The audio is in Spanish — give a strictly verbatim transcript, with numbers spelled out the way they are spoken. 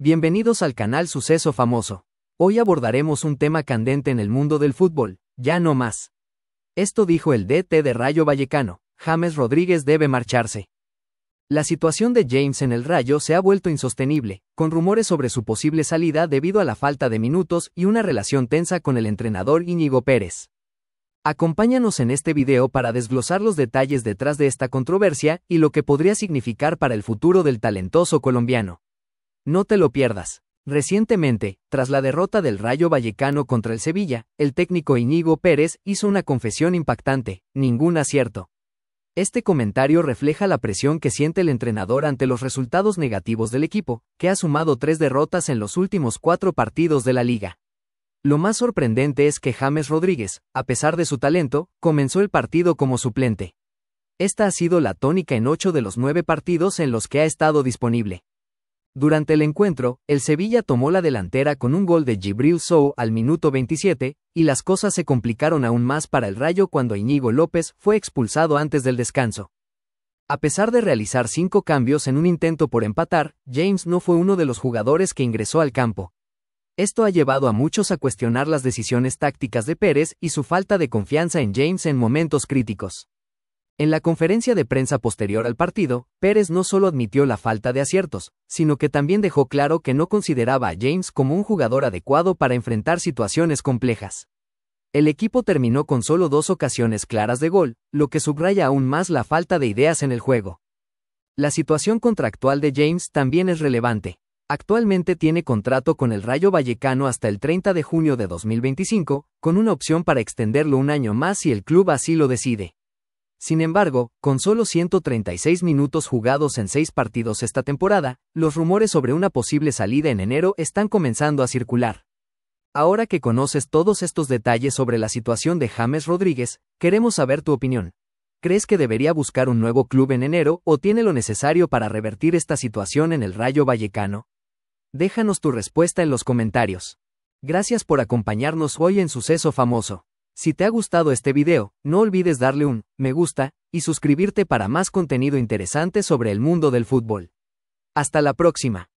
Bienvenidos al canal Suceso Famoso. Hoy abordaremos un tema candente en el mundo del fútbol, ya no más. Esto dijo el D T de Rayo Vallecano, James Rodríguez debe marcharse. La situación de James en el Rayo se ha vuelto insostenible, con rumores sobre su posible salida debido a la falta de minutos y una relación tensa con el entrenador Íñigo Pérez. Acompáñanos en este video para desglosar los detalles detrás de esta controversia y lo que podría significar para el futuro del talentoso colombiano. No te lo pierdas. Recientemente, tras la derrota del Rayo Vallecano contra el Sevilla, el técnico Íñigo Pérez hizo una confesión impactante: ningún acierto. Este comentario refleja la presión que siente el entrenador ante los resultados negativos del equipo, que ha sumado tres derrotas en los últimos cuatro partidos de la liga. Lo más sorprendente es que James Rodríguez, a pesar de su talento, comenzó el partido como suplente. Esta ha sido la tónica en ocho de los nueve partidos en los que ha estado disponible. Durante el encuentro, el Sevilla tomó la delantera con un gol de Jibril Sow al minuto veintisiete, y las cosas se complicaron aún más para el Rayo cuando Íñigo López fue expulsado antes del descanso. A pesar de realizar cinco cambios en un intento por empatar, James no fue uno de los jugadores que ingresó al campo. Esto ha llevado a muchos a cuestionar las decisiones tácticas de Pérez y su falta de confianza en James en momentos críticos. En la conferencia de prensa posterior al partido, Pérez no solo admitió la falta de aciertos, sino que también dejó claro que no consideraba a James como un jugador adecuado para enfrentar situaciones complejas. El equipo terminó con solo dos ocasiones claras de gol, lo que subraya aún más la falta de ideas en el juego. La situación contractual de James también es relevante. Actualmente tiene contrato con el Rayo Vallecano hasta el treinta de junio de dos mil veinticinco, con una opción para extenderlo un año más si el club así lo decide. Sin embargo, con solo ciento treinta y seis minutos jugados en seis partidos esta temporada, los rumores sobre una posible salida en enero están comenzando a circular. Ahora que conoces todos estos detalles sobre la situación de James Rodríguez, queremos saber tu opinión. ¿Crees que debería buscar un nuevo club en enero o tiene lo necesario para revertir esta situación en el Rayo Vallecano? Déjanos tu respuesta en los comentarios. Gracias por acompañarnos hoy en Suceso Famoso. Si te ha gustado este video, no olvides darle un me gusta y suscribirte para más contenido interesante sobre el mundo del fútbol. Hasta la próxima.